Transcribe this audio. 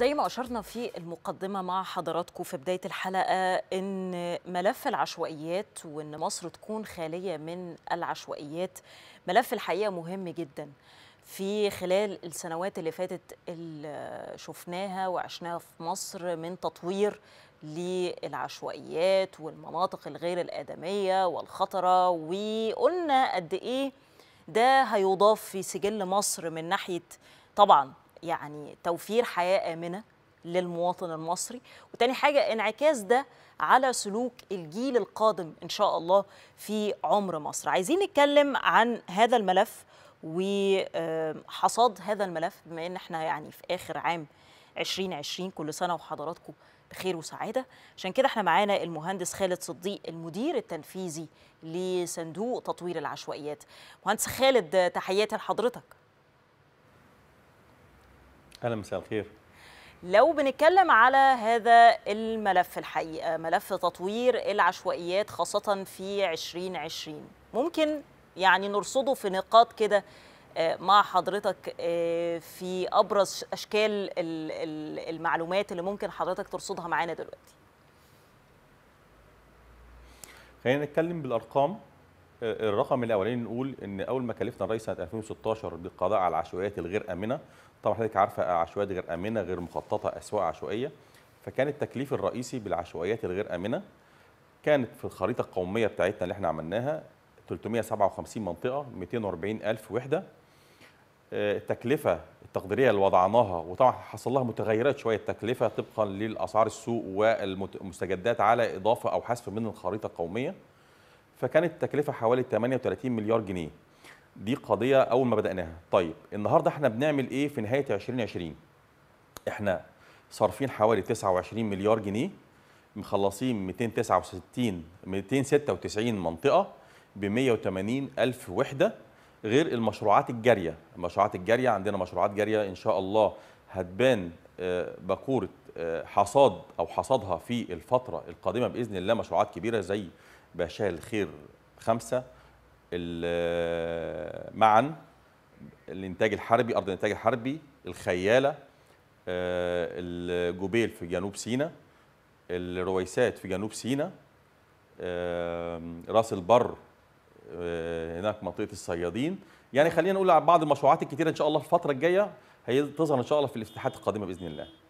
زي ما أشرنا في المقدمة مع حضراتكم في بداية الحلقة إن ملف العشوائيات وإن مصر تكون خالية من العشوائيات ملف الحقيقة مهم جدا. في خلال السنوات اللي فاتت اللي شفناها وعشناها في مصر من تطوير للعشوائيات والمناطق الغير الآدمية والخطرة، وقلنا قد إيه ده هيضاف في سجل مصر من ناحية طبعا يعني توفير حياة آمنة للمواطن المصري، وتاني حاجة انعكاس ده على سلوك الجيل القادم إن شاء الله في عمر مصر. عايزين نتكلم عن هذا الملف وحصاد هذا الملف بما إن احنا يعني في آخر عام 2020. كل سنة وحضراتكم بخير وسعادة. عشان كده احنا معانا المهندس خالد صديق المدير التنفيذي لصندوق تطوير العشوائيات. مهندس خالد، تحياتي لحضرتك. أهلا، مساء الخير. لو بنتكلم على هذا الملف، الحقيقة ملف تطوير العشوائيات خاصة في 2020، ممكن يعني نرصده في نقاط كده مع حضرتك في أبرز أشكال المعلومات اللي ممكن حضرتك ترصدها معانا دلوقتي. خلينا نتكلم بالأرقام. الرقم الأولاني نقول إن أول ما كلفنا الرئيس سنة 2016 بالقضاء على العشوائيات الغير آمنة، طبعا حضرتك عارفة عشوائيات غير آمنة، غير مخططة، أسواق عشوائية، فكان التكليف الرئيسي بالعشوائيات الغير آمنة كانت في الخريطة القومية بتاعتنا اللي احنا عملناها 357 منطقة 240,000 وحدة. التكلفة التقديرية اللي وضعناها، وطبعا حصل لها متغيرات شوية التكلفة طبقا للأسعار السوق والمستجدات على إضافة أو حذف من الخريطة القومية، فكانت التكلفة حوالي 38 مليار جنيه. دي قضية أول ما بدأناها. طيب النهاردة احنا بنعمل إيه في نهاية 2020؟ احنا صارفين حوالي 29 مليار جنيه، مخلصين 296 منطقة ب 180,000 وحدة، غير المشروعات الجارية. المشروعات الجارية عندنا مشروعات جارية إن شاء الله هتبان بكورة حصاد أو حصادها في الفترة القادمة بإذن الله، مشروعات كبيرة زي بشال خير 5، معا، الانتاج الحربي، أرض الانتاج الحربي، الخيالة، الجبيل في جنوب سيناء، الرويسات في جنوب سيناء، راس البر، هناك منطقة الصيادين. يعني خلينا نقول على بعض المشروعات الكتيرة إن شاء الله الفترة الجاية هتظهر إن شاء الله في الافتتاحات القادمة بإذن الله.